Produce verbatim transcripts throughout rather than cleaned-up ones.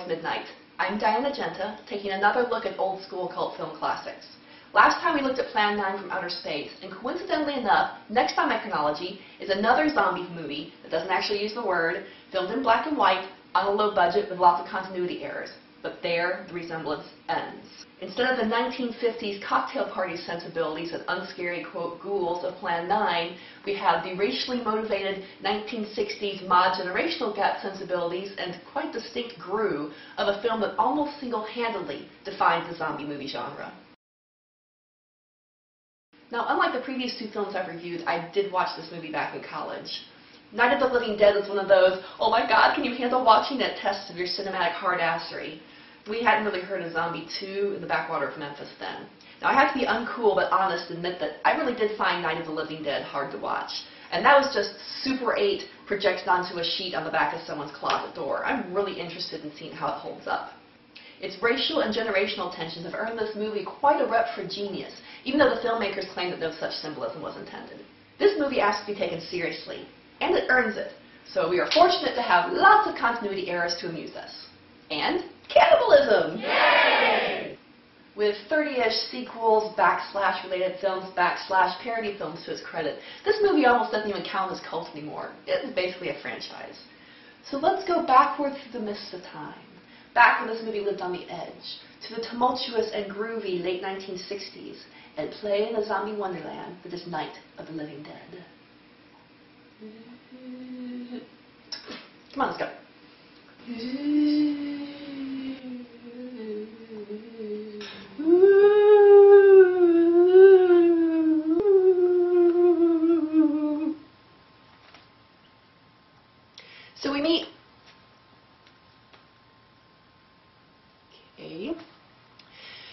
Always Midnight. I'm Diana Genta, taking another look at old school cult film classics. Last time we looked at Plan nine from Outer Space, and coincidentally enough, next on Echinology is another zombie movie that doesn't actually use the word, filmed in black and white, on a low budget with lots of continuity errors. But there, the resemblance ends. Instead of the nineteen fifties cocktail party sensibilities and unscary, quote, ghouls of Plan nine, we have the racially motivated nineteen sixties mod generational gap sensibilities and quite distinct groove of a film that almost single-handedly defines the zombie movie genre. Now, unlike the previous two films I've reviewed, I did watch this movie back in college. Night of the Living Dead is one of those, oh my god, can you handle watching it tests of your cinematic hard-assery. We hadn't really heard of Zombie two in the backwater of Memphis then. Now, I have to be uncool but honest and admit that I really did find Night of the Living Dead hard to watch. And that was just Super eight projected onto a sheet on the back of someone's closet door. I'm really interested in seeing how it holds up. Its racial and generational tensions have earned this movie quite a rep for genius, even though the filmmakers claim that no such symbolism was intended. This movie asks to be taken seriously, and it earns it, so we are fortunate to have lots of continuity errors to amuse us. And cannibalism! Yay! With thirty-ish sequels, backslash related films, backslash parody films to its credit, this movie almost doesn't even count as cult anymore. It's basically a franchise. So let's go backward through the mists of time. Back when this movie lived on the edge, to the tumultuous and groovy late nineteen sixties, and play in the zombie wonderland that is Night of the Living Dead. Come on, let's go. So we meet. Okay.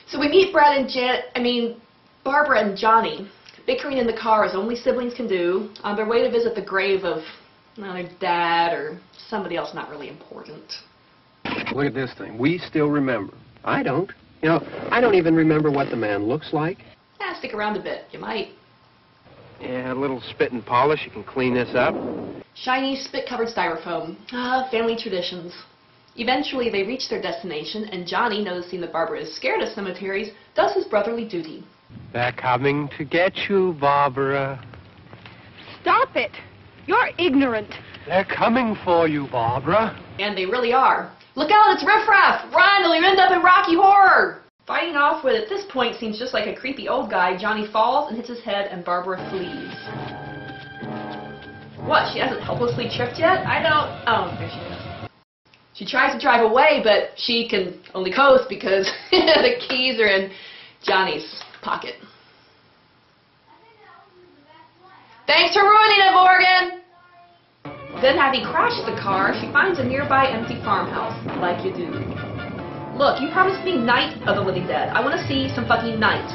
So we meet Brad and Jan. I mean, Barbara and Johnny, bickering in the car as only siblings can do, on their way to visit the grave of well, their dad or somebody else not really important. Look at this thing. We still remember. I don't. You know, I don't even remember what the man looks like. Yeah, stick around a bit. You might. Yeah, a little spit and polish. You can clean this up. Shiny, spit-covered styrofoam. Ah, family traditions. Eventually, they reach their destination, and Johnny, noticing that Barbara is scared of cemeteries, does his brotherly duty. They're coming to get you, Barbara. Stop it! You're ignorant. They're coming for you, Barbara. And they really are. Look out, it's riffraff! Run, or you end up in Rocky Horror! Fighting off what at this point seems just like a creepy old guy, Johnny falls and hits his head, and Barbara flees. What, she hasn't helplessly tripped yet? I don't... Oh, there she is. She tries to drive away, but she can only coast because the keys are in Johnny's pocket. Thanks for ruining it, Morgan! Sorry. Then having crashed the car, she finds a nearby empty farmhouse, like you do. Look, you promised me Night of the Living Dead. I want to see some fucking night.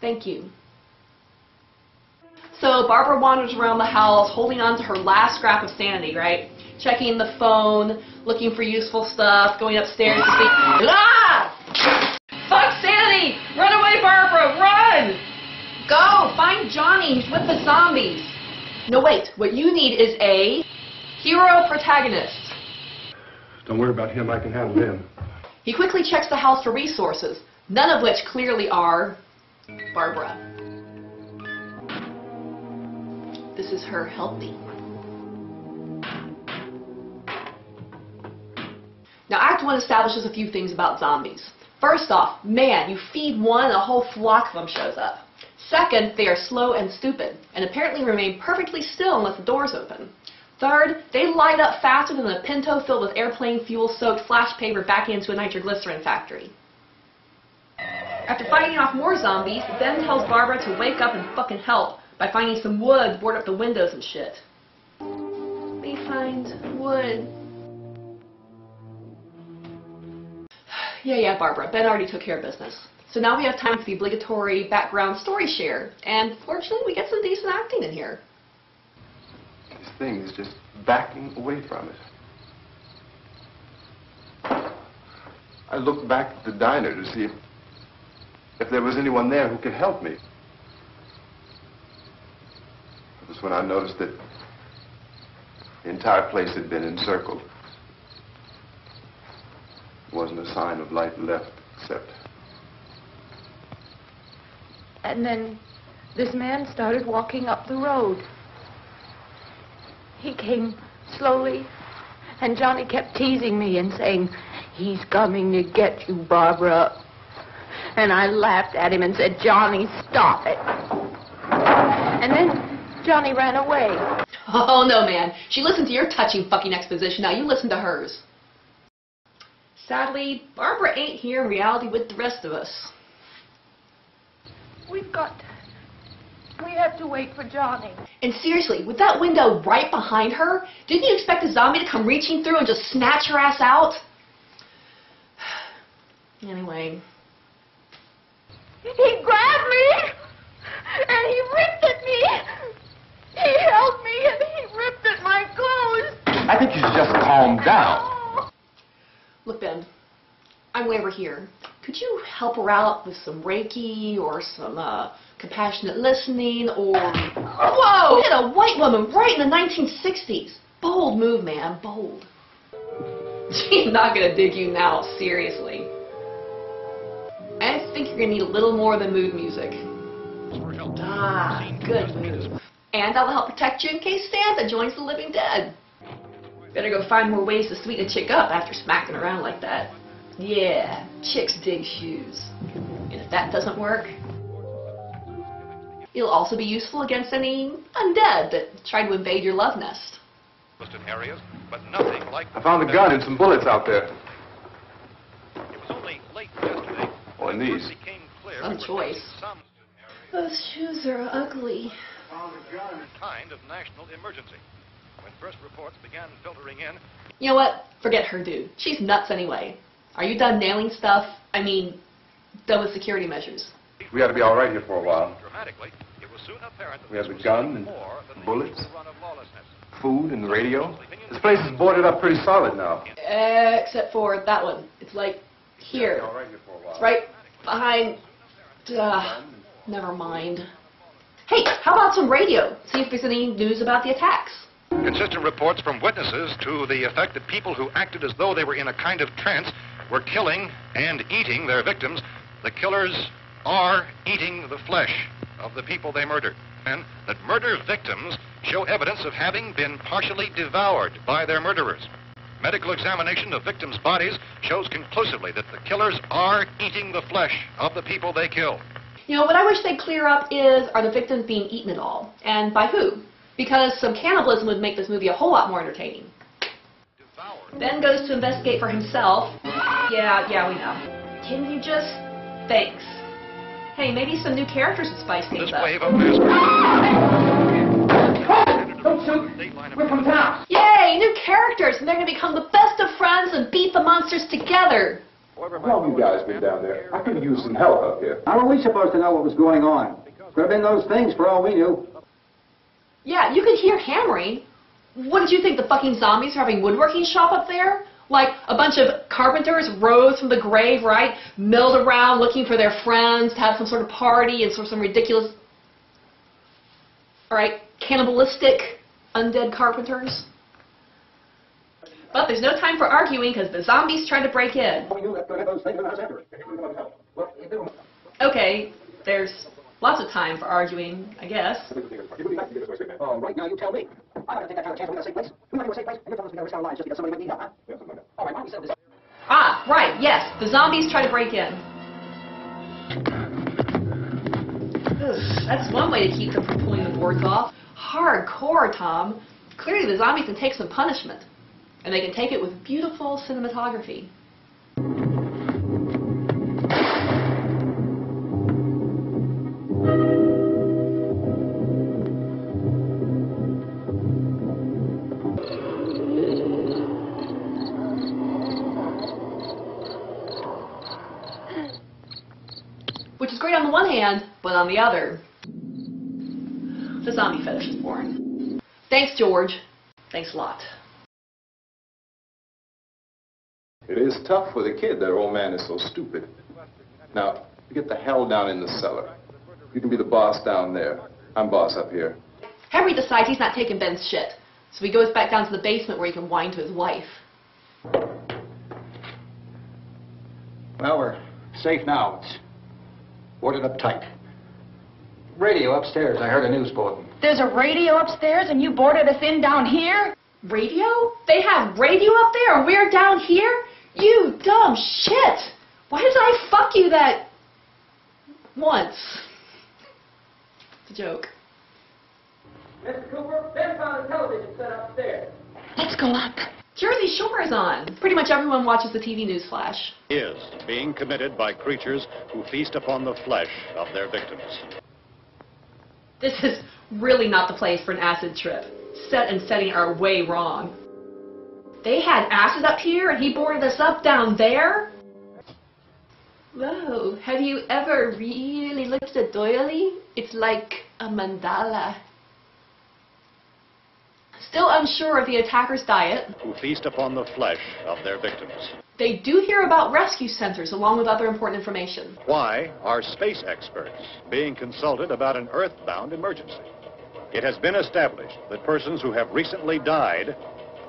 Thank you. So Barbara wanders around the house, holding on to her last scrap of sanity, right? Checking the phone, looking for useful stuff, going upstairs to see... Ah! Fuck sanity! Run away, Barbara! Run! Go! Find Johnny! He's with the zombies! No, wait. What you need is a hero protagonist. Don't worry about him. I can handle him. He quickly checks the house for resources, none of which clearly are Barbara. This is her helping. Now, Act one establishes a few things about zombies. First off, man, you feed one and a whole flock of them shows up. Second, they are slow and stupid, and apparently remain perfectly still unless the door's open. Third, they light up faster than a pinto filled with airplane fuel-soaked flash paper back into a nitroglycerin factory. After fighting off more zombies, Ben tells Barbara to wake up and fucking help by finding some wood, board up the windows and shit. They find wood. Yeah, yeah, Barbara. Ben already took care of business. So now we have time for the obligatory background story share. And fortunately, we get some decent acting in here. This thing is just backing away from it. I looked back at the diner to see if, if there was anyone there who could help me. That was when I noticed that The entire place had been encircled. There wasn't a sign of light left, except... And then this man started walking up the road. He came slowly, and Johnny kept teasing me and saying, he's coming to get you, Barbara. And I laughed at him and said, Johnny, stop it. And then Johnny ran away. Oh, no, man. She listened to your touchy fucking exposition. Now you listen to hers. Sadly, Barbara ain't here in reality with the rest of us. We've got... We have to wait for Johnny. And seriously, with that window right behind her, didn't you expect a zombie to come reaching through and just snatch her ass out? Anyway... He grabbed me, and he ripped at me. He held me, and he ripped at my clothes. I think you should just calm down. Look, Ben, I'm way over here. Could you help her out with some Reiki or some uh, compassionate listening or... Whoa! You hit a white woman right in the nineteen sixties. Bold move, man, bold. She's not going to dig you now, seriously. I think you're going to need a little more than mood music. Ah, good move. And that'll help protect you in case Santa joins the living dead. Better go find more ways to sweeten a chick up after smacking around like that. Yeah, chicks dig shoes. And if that doesn't work, it'll also be useful against any undead that try to invade your love nest. Areas, but nothing like I found a gun and some bullets out there. It was only late yesterday. On these. Some choice. Those shoes are ugly. Kind of national emergency. When first reports began filtering in. You know what? Forget her, dude. She's nuts anyway. Are you done nailing stuff? I mean, done with security measures. We ought to be all right here for a while. Dramatically, it was soon apparent that we have the gun and bullets, food and the radio. This place is boarded up pretty solid now. Uh, except for that one. It's like here. It's right behind. Uh, never mind. Hey, how about some radio? See if there's any news about the attacks. Consistent reports from witnesses to the effect that people who acted as though they were in a kind of trance were killing and eating their victims. The killers are eating the flesh of the people they murdered. And that murder victims show evidence of having been partially devoured by their murderers. Medical examination of victims' bodies shows conclusively that the killers are eating the flesh of the people they kill. You know, what I wish they'd clear up is, are the victims being eaten at all? And by who? Because some cannibalism would make this movie a whole lot more entertaining. Devoured. Ben goes to investigate for himself. Yeah, yeah, we know. Can you just... Thanks. Hey, maybe some new characters would spice things up. This wave of massacre. Don't shoot! We're coming out! Yay! New characters! And they're going to become the best of friends and beat the monsters together! How long you guys been down there? I could have used some help up here. How were we supposed to know what was going on? Could have been those things for all we knew. Yeah, you could hear hammering. What did you think, the fucking zombies are having woodworking shop up there? Like, a bunch of carpenters rose from the grave, right? Milled around looking for their friends to have some sort of party and sort of some ridiculous... Alright, cannibalistic undead carpenters. But there's no time for arguing because the zombies tried to break in. Okay, there's lots of time for arguing, I guess. Oh, right now you tell me. I'm not going to take that kind of chance. We're not a safe place. We're not going to a safe place. You're telling us we're going to risk our lives just because somebody might need help, huh? All right, mommy said this. Ah, right, yes. The zombies try to break in. Ugh, that's one way to keep them from pulling the boards off. Hardcore, Tom. Clearly the zombies can take some punishment. And they can take it with beautiful cinematography. Which is great on the one hand, but on the other, the zombie fetish is born. Thanks, George. Thanks a lot. It is tough for the kid. That old man is so stupid. Now, you get the hell down in the cellar. You can be the boss down there. I'm boss up here. Henry decides he's not taking Ben's shit. So he goes back down to the basement where he can whine to his wife. Well, we're safe now. It's boarded up tight. Radio upstairs. I heard a news bulletin. There's a radio upstairs and you boarded us in down here? Radio? They have radio up there and we're down here? You dumb shit! Why did I fuck you that... once? It's a joke. Mister Cooper, Ben found a television set upstairs. Let's go up. Jersey Shore is on. Pretty much everyone watches the T V news flash. Is being committed by creatures who feast upon the flesh of their victims. This is really not the place for an acid trip. Set and setting are way wrong. They had acid up here and he boarded us up down there? Whoa, have you ever really looked at doily? It's like a mandala. Still unsure of the attacker's diet, who feast upon the flesh of their victims. They do hear about rescue centers along with other important information. Why are space experts being consulted about an earthbound emergency? It has been established that persons who have recently died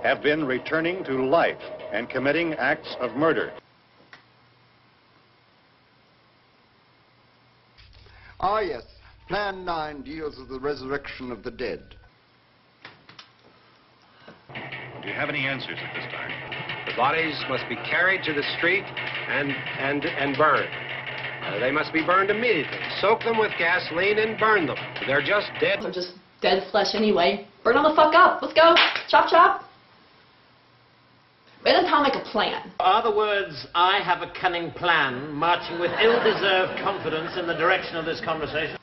have been returning to life and committing acts of murder. Ah, yes. Plan nine deals with the resurrection of the dead. Do you have any answers at this time? The bodies must be carried to the street and and and burned. Uh, they must be burned immediately. Soak them with gasoline and burn them. They're just dead. They're just dead flesh anyway. Burn them the fuck up. Let's go. Chop chop. They don't tell me a plan. In other words, I have a cunning plan, marching with ill-deserved confidence in the direction of this conversation.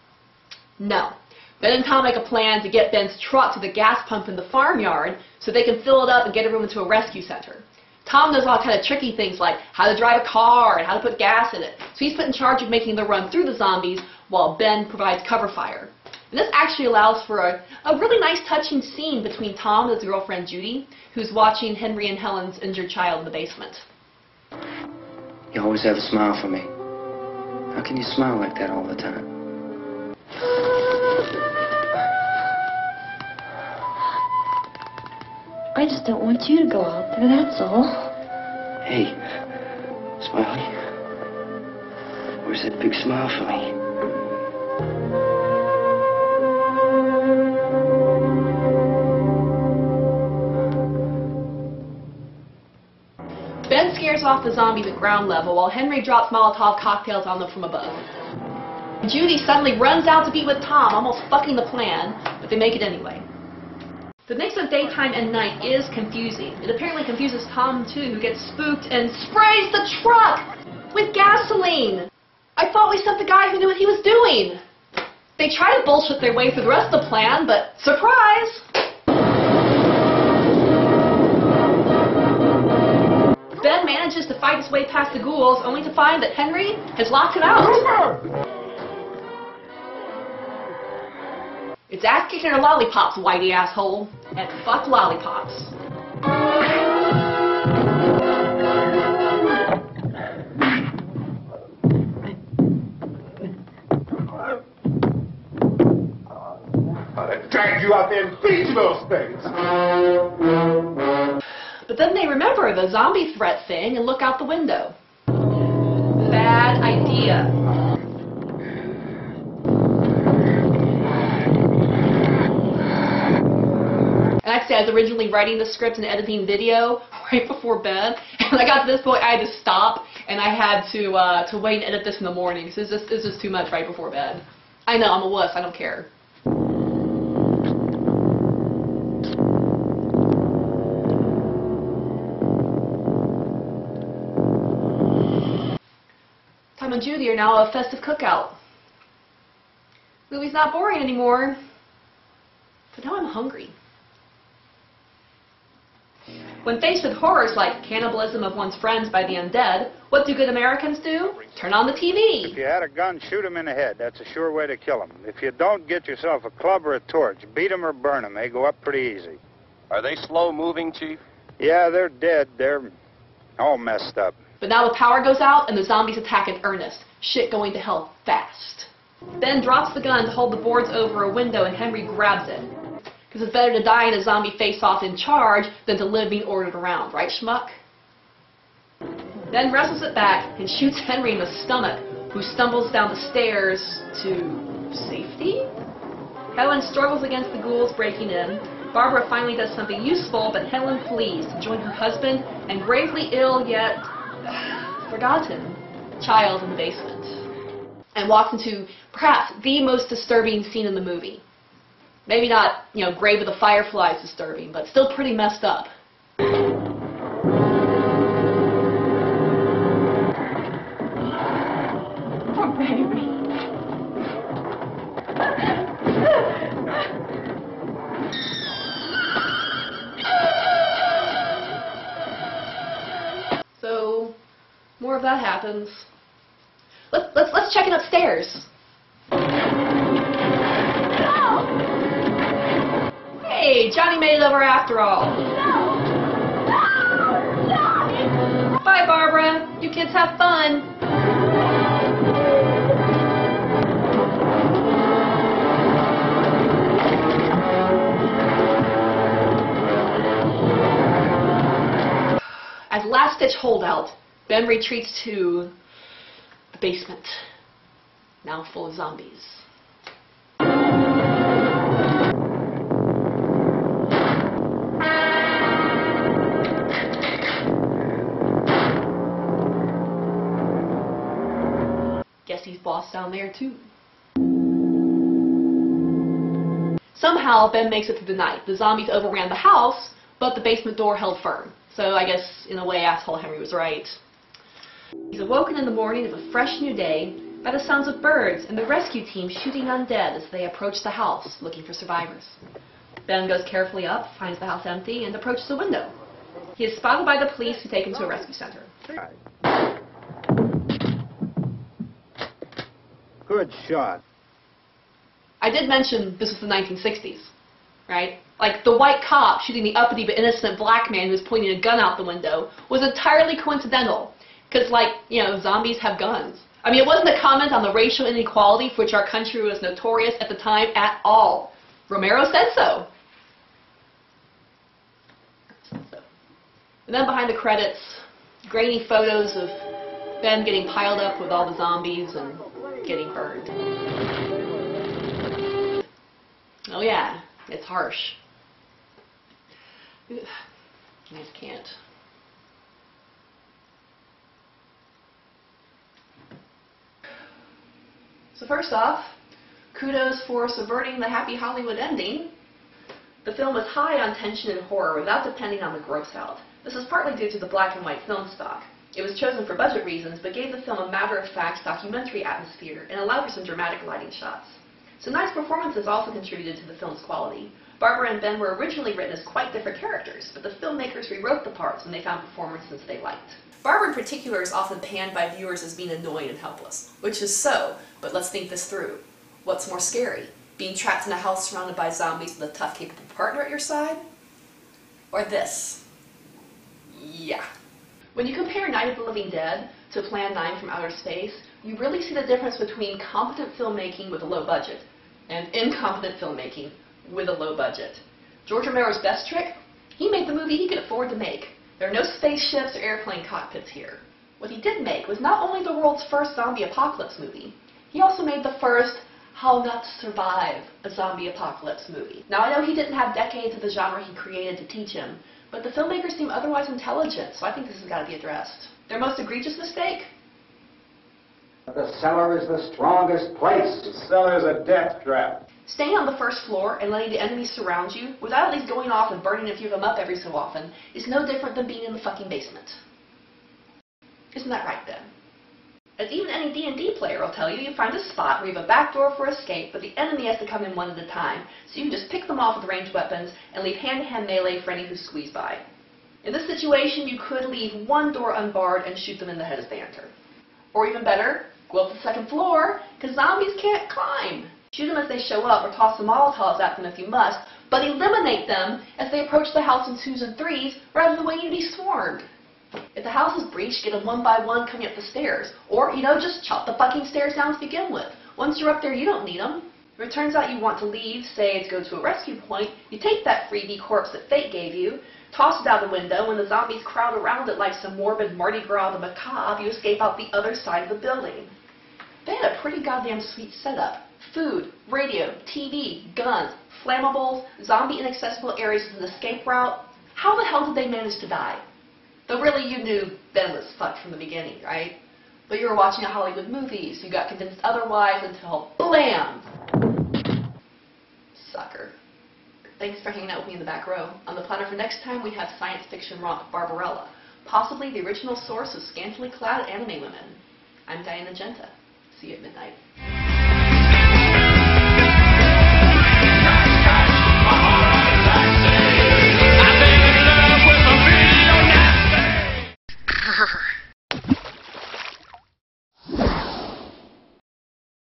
No. Ben and Tom make a plan to get Ben's truck to the gas pump in the farmyard so they can fill it up and get everyone to a rescue center. Tom knows all kind of tricky things like how to drive a car and how to put gas in it, so he's put in charge of making the run through the zombies while Ben provides cover fire. And this actually allows for a, a really nice touching scene between Tom and his girlfriend Judy, who's watching Henry and Helen's injured child in the basement. You always have a smile for me. How can you smile like that all the time? I just don't want you to go out there, that's all. Hey, Smiley, where's that big smile for me? Ben scares off the zombies at ground level while Henry drops Molotov cocktails on them from above. Judy suddenly runs out to be with Tom, almost fucking the plan, but they make it anyway. The mix of daytime and night is confusing. It apparently confuses Tom, too, who gets spooked and sprays the truck with gasoline. I thought we sent the guy who knew what he was doing. They try to bullshit their way through the rest of the plan, but surprise! Ben manages to fight his way past the ghouls, only to find that Henry has locked it out. It's ass kicking or lollipops, whitey asshole. And fuck lollipops. I'll drag you out there and feed you those things. But then they remember the zombie threat thing and look out the window. Bad idea. Actually, I was originally writing the script and editing video right before bed, and when I got to this point, I had to stop, and I had to uh, to wait and edit this in the morning, because it's just, it's just too much right before bed. I know, I'm a wuss, I don't care. Tom and Judy are now a festive cookout. Movie's not boring anymore, but now I'm hungry. When faced with horrors like cannibalism of one's friends by the undead, what do good Americans do? Turn on the T V. If you had a gun, shoot them in the head. That's a sure way to kill them. If you don't, get yourself a club or a torch. Beat them or burn them. They go up pretty easy. Are they slow moving, Chief? Yeah, they're dead. They're all messed up. But now the power goes out and the zombies attack in earnest. Shit going to hell fast. Ben drops the gun to hold the boards over a window and Henry grabs it. Because it's better to die in a zombie face-off in charge than to live being ordered around, right, schmuck? Then wrestles it back and shoots Henry in the stomach, who stumbles down the stairs to safety? Helen struggles against the ghouls breaking in. Barbara finally does something useful, but Helen flees to join her husband and gravely ill yet forgotten child in the basement, and walks into perhaps the most disturbing scene in the movie. Maybe not, you know, Grave of the Fireflies disturbing, but still pretty messed up. More of that happens. Let's, let's, let's check it upstairs. No. Hey, Johnny made it over after all. No. No, Johnny. Bye, Barbara. You kids have fun. As last-ditch holdout, Ben retreats to the basement, now full of zombies. Guess he's boss down there too. Somehow Ben makes it through the night. The zombies overran the house, but the basement door held firm. So I guess in a way asshole Henry was right. He's awoken in the morning of a fresh new day by the sounds of birds and the rescue team shooting undead as they approach the house looking for survivors. Ben goes carefully up, finds the house empty, and approaches the window. He is spotted by the police who take him to a rescue center. Good shot. I did mention this was the nineteen sixties, right? Like, the white cop shooting the uppity but innocent black man who was pointing a gun out the window was entirely coincidental. Because, like, you know, zombies have guns. I mean, it wasn't a comment on the racial inequality for which our country was notorious at the time at all. Romero said so. And then behind the credits, grainy photos of Ben getting piled up with all the zombies and getting burned. Oh yeah, it's harsh. I just can't. So first off, kudos for subverting the happy Hollywood ending. The film is high on tension and horror without depending on the gross out. This is partly due to the black and white film stock. It was chosen for budget reasons, but gave the film a matter-of-fact documentary atmosphere and allowed for some dramatic lighting shots. So nice performances also contributed to the film's quality. Barbara and Ben were originally written as quite different characters, but the filmmakers rewrote the parts when they found performances they liked. Barbara in particular is often panned by viewers as being annoyed and helpless, which is so, but let's think this through. What's more scary? Being trapped in a house surrounded by zombies with a tough, capable partner at your side? Or this? Yeah. When you compare Night of the Living Dead to Plan nine from Outer Space, you really see the difference between competent filmmaking with a low budget and incompetent filmmaking with a low budget. George Romero's best trick? He made the movie he could afford to make. There are no spaceships or airplane cockpits here. What he did make was not only the world's first zombie apocalypse movie, he also made the first How Not to Survive a Zombie Apocalypse movie. Now I know he didn't have decades of the genre he created to teach him, but the filmmakers seem otherwise intelligent, so I think this has got to be addressed. Their most egregious mistake? The cellar is the strongest place. The cellar is a death trap. Staying on the first floor and letting the enemies surround you, without at least going off and burning a few of them up every so often, is no different than being in the fucking basement. Isn't that right, Ben? As even any D and D player will tell you, you find a spot where you have a back door for escape, but the enemy has to come in one at a time, so you can just pick them off with ranged weapons and leave hand-to-hand melee for any who squeeze by. In this situation, you could leave one door unbarred and shoot them in the head as they enter. Or even better, go up to the second floor, because zombies can't climb. Shoot them as they show up, or toss some Molotovs at them if you must, but eliminate them as they approach the house in twos and threes, rather than waiting to be swarmed. If the house is breached, get them one by one coming up the stairs. Or, you know, just chop the fucking stairs down to begin with. Once you're up there, you don't need them. If it turns out you want to leave, say to go to a rescue point, you take that freebie corpse that fate gave you, toss it out the window, and the zombies crowd around it like some morbid Mardi Gras the macabre, you escape out the other side of the building. They had a pretty goddamn sweet setup. Food, radio, T V, guns, flammables, zombie inaccessible areas with an escape route. How the hell did they manage to die? Though really you knew Ben was fucked from the beginning, right? But you were watching a Hollywood movie, so you got convinced otherwise until BLAM! Sucker. Thanks for hanging out with me in the back row. On the platter for next time we have science fiction romp Barbarella, possibly the original source of scantily clad anime women. I'm Diana Genta. See you at midnight.